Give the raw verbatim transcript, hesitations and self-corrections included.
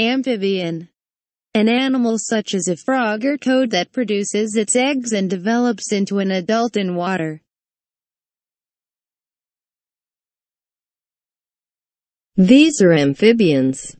Amphibian. An animal such as a frog or toad that produces its eggs and develops into an adult in water. These are amphibians.